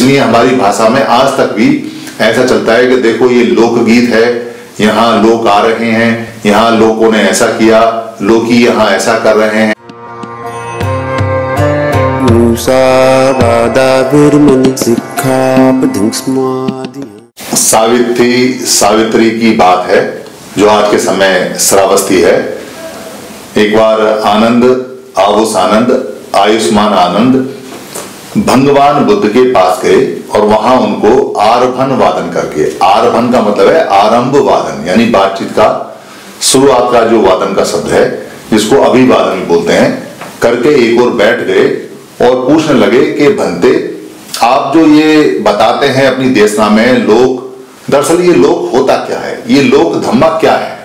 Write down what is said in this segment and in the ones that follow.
इसलिए हमारी भाषा में आज तक भी ऐसा चलता है कि देखो ये लोकगीत है, यहाँ लोग आ रहे हैं, यहाँ लोगों ने ऐसा किया, लोकी यहाँ ऐसा कर रहे हैं। सावित्री, सावित्री की बात है जो आज के समय श्रावस्ती है। एक बार आनंद, आवुस आनंद, आयुष्मान आनंद भगवान बुद्ध के पास गए और वहां उनको आरभन वादन करके, आरभन का मतलब है आरंभ वादन, यानी बातचीत का शुरुआत का जो वादन का शब्द है जिसको अभिवादन बोलते हैं, करके एक और बैठ गए और पूछने लगे कि भंते आप जो ये बताते हैं अपनी देशना में लोक, दरअसल ये लोक होता क्या है, ये लोक धम्मा क्या है?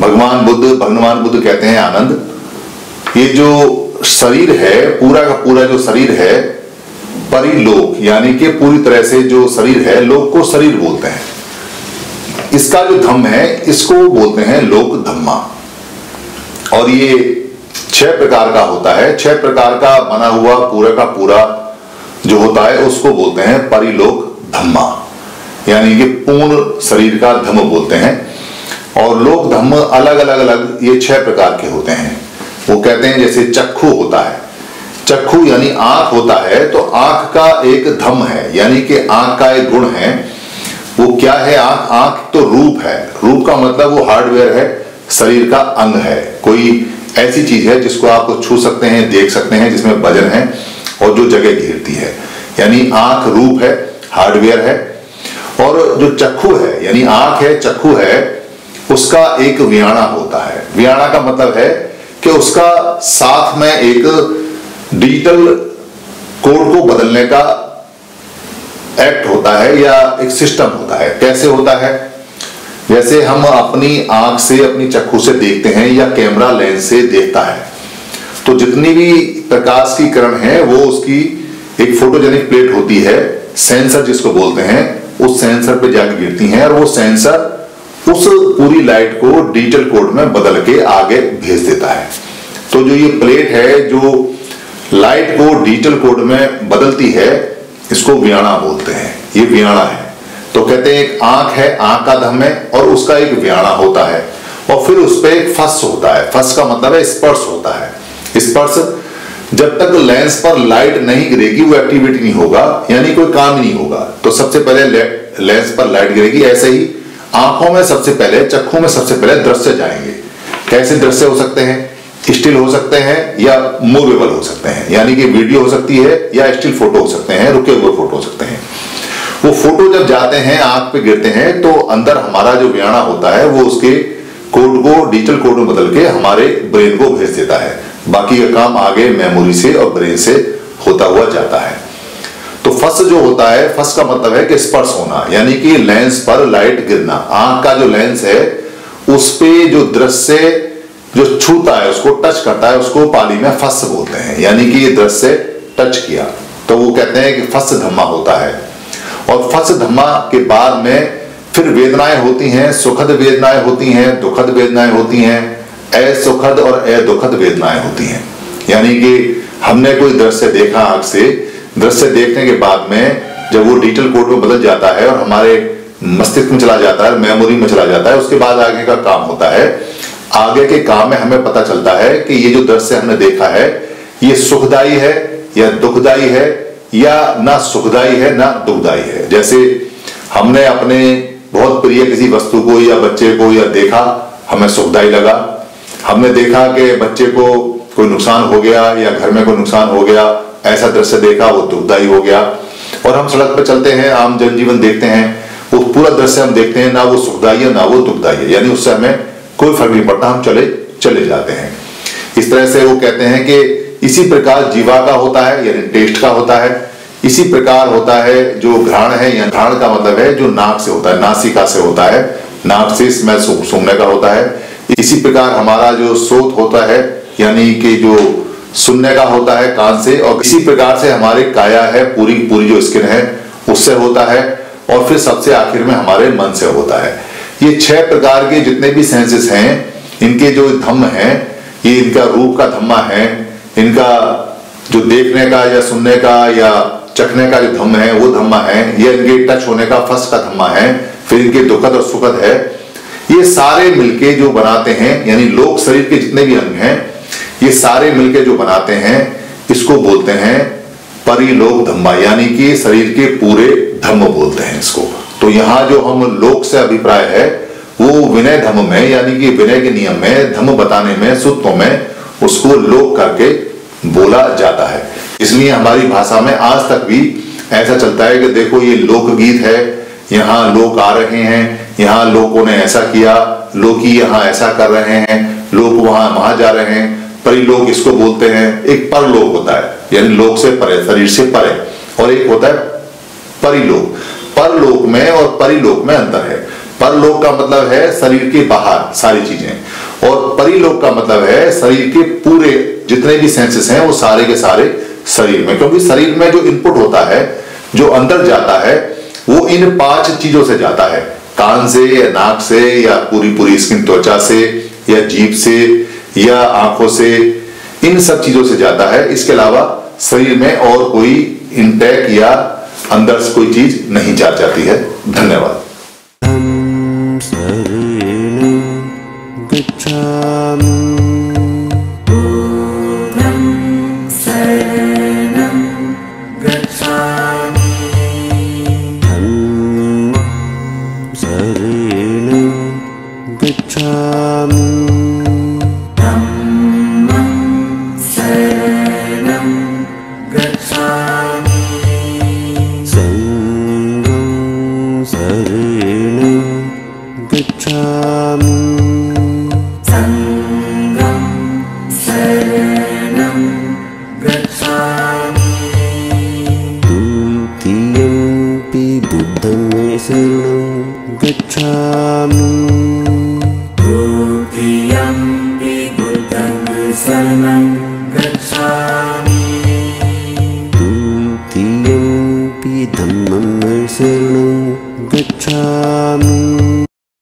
भगवान बुद्ध कहते हैं आनंद, ये जो शरीर है, पूरा का पूरा जो शरीर है परिलोक, यानी कि पूरी तरह से जो शरीर है, लोक को शरीर बोलते हैं, इसका जो धम्म है इसको बोलते हैं लोक धम्मा। और ये 6 प्रकार का होता है, 6 प्रकार का बना हुआ पूरा का पूरा जो होता है उसको बोलते हैं परिलोक धम्मा, यानी कि पूर्ण शरीर का धम्म बोलते हैं। और लोक धम्म अलग अलग ये 6 प्रकार के होते हैं। वो कहते हैं जैसे चक्षु होता है, चक्षु यानी आंख होता है, तो आंख का एक धम्म है, यानी कि आंख का एक गुण है। वो क्या है? आंख तो रूप है, रूप का मतलब वो हार्डवेयर है, शरीर का अंग है, कोई ऐसी चीज है जिसको आप छू सकते हैं, देख सकते हैं, जिसमें वजन है और जो जगह घेरती है, यानी आंख रूप है, हार्डवेयर है। और जो चक्षु है यानी आंख है, चक्षु है, उसका एक व्याणा होता है। व्याणा का मतलब है कि उसका साथ में एक डिजिटल कोड को बदलने का एक्ट होता है या एक सिस्टम होता है। कैसे होता है? जैसे हम अपनी आंख से, अपनी चक्षु से देखते हैं या कैमरा लेंस से देखता है, तो जितनी भी प्रकाश की किरण है वो उसकी एक फोटोजेनिक प्लेट होती है, सेंसर जिसको बोलते हैं, उस सेंसर पे जाकर गिरती हैं और वो सेंसर उस पूरी लाइट को डिजिटल कोड में बदल के आगे भेज देता है। तो जो ये प्लेट है जो लाइट को डिजिटल कोड में बदलती है, इसको व्याणा बोलते हैं, ये व्याणा है। तो कहते हैं एक आंख है, आंख का धम्म है और उसका एक व्याणा होता है। और फिर उस पर एक फस होता है, फस का मतलब है स्पर्श होता है। स्पर्श जब तक लेंस पर लाइट नहीं गिरेगी वो एक्टिविटी नहीं होगा, यानी कोई काम नहीं होगा। तो सबसे पहले लेंस पर लाइट गिरेगी, ऐसे ही आंखों में सबसे पहले, चक्षु में सबसे पहले दृश्य जाएंगे। कैसे दृश्य हो सकते हैं? स्टिल हो सकते हैं या मूवेबल हो सकते हैं, यानी कि वीडियो हो सकती है या स्टिल फोटो हो सकते हैं, रुके हुए फोटो हो सकते हैं। वो फोटो जब जाते हैं, आंख पे गिरते हैं, तो अंदर हमारा जो व्याणा होता है वो उसके कोड को डिजिटल कोड में बदल के हमारे ब्रेन को भेज देता है। बाकी का काम आगे मेमोरी से और ब्रेन से होता हुआ जाता है। तो फस जो होता है, फस का मतलब है कि स्पर्श होना, यानी कि लेंस पर लाइट गिरना। आंख का जो लेंस है उस पे जो दृश्य जो छूता है, उसको टच करता है, उसको पाली में फस बोलते हैं, यानी कि ये दृश्य टच किया। तो वो कहते हैं कि फस धम्मा होता है। और फस धम्मा के बाद में फिर वेदनाएं होती हैं, सुखद वेदनाएं होती हैं, दुखद वेदनाएं होती हैं, असुखद और अदुखद वेदनाएं होती हैं। यानी कि हमने कोई दृश्य देखा आंख से, दृश्य देखने के बाद में जब वो डिजिटल कोड में बदल जाता है और हमारे मस्तिष्क में चला जाता है, मेमोरी में चला जाता है, उसके बाद आगे का काम होता है। आगे के काम में हमें पता चलता है कि ये जो दृश्य हमने देखा है ये सुखदायी है या दुखदायी है, या ना सुखदायी है ना दुखदायी है। जैसे हमने अपने बहुत प्रिय किसी वस्तु को या बच्चे को या देखा, हमें सुखदायी लगा, हमने देखा कि बच्चे को कोई नुकसान हो गया या घर में कोई नुकसान हो गया, ऐसा दृश्य देखा, वो दुखदायी हो गया। और हम सड़क पर चलते हैं, आम जनजीवन देखते हैं, वो पूरा दृश्य हम देखते हैं, ना वो सुखदायी है ना वो दुखदायी है, यानी उससे हमें कोई फर्क नहीं पड़ता, हम चले जाते हैं। इस तरह से वो कहते हैं कि इसी प्रकार जीवा का होता है, यानी टेस्ट का होता है। इसी प्रकार होता है जो घ्राण है, या घ्राण का मतलब है जो नाक से होता है, नासिका से होता है, नाक से स्मेल सूंघने का होता है। इसी प्रकार हमारा जो श्रोत होता है, यानी कि जो सुनने का होता है कान से। और इसी प्रकार से हमारे काया है, पूरी जो स्किन है उससे होता है। और फिर सबसे आखिर में हमारे मन से होता है। ये 6 प्रकार के जितने भी सेंसेस हैं, इनके जो धम्म है, ये इनका रूप का धम्मा है, इनका जो देखने का या सुनने का या चखने का जो धम्म है वो धम्मा है, ये इनके टच होने का फर्स्ट का धम्मा है, फिर इनके दुखद और सुखद है, ये सारे मिलके जो बनाते हैं, यानी लोक शरीर के जितने भी अंग हैं ये सारे मिलके जो बनाते हैं, इसको बोलते हैं परिलोक धम्मा, यानी कि शरीर के पूरे धम्म बोलते हैं इसको। तो यहाँ जो हम लोक से अभिप्राय है वो विनय धम्म में, यानी कि विनय के नियम में, धम्म बताने में, सूत्रों में उसको लोक करके बोला जाता है। इसलिए हमारी भाषा में आज तक भी ऐसा चलता है कि देखो ये लोकगीत है, यहाँ लोग आ रहे हैं, यहाँ लोगों ने ऐसा किया, लोग यहाँ ऐसा कर रहे हैं, लोग वहां वहां जा रहे हैं। परिलोक इसको बोलते हैं, एक परलोक होता है यानी लोक से परे, शरीर से परे, और एक होता है परिलोक। परलोक में और परिलोक में अंतर है। परलोक का मतलब है शरीर के बाहर सारी चीजें, और परिलोक का मतलब है शरीर के पूरे जितने भी सेंसेस हैं वो सारे के सारे शरीर में, क्योंकि शरीर में जो इनपुट होता है, जो अंदर जाता है, वो इन 5 चीजों से जाता है, कान से या नाक से या पूरी स्किन त्वचा से या जीभ से या आंखों से, इन सब चीजों से जाता है। इसके अलावा शरीर में और कोई इंटेक या अंदर से कोई चीज नहीं जा जाती है। धन्यवाद। Dhammam Saranam Gacchami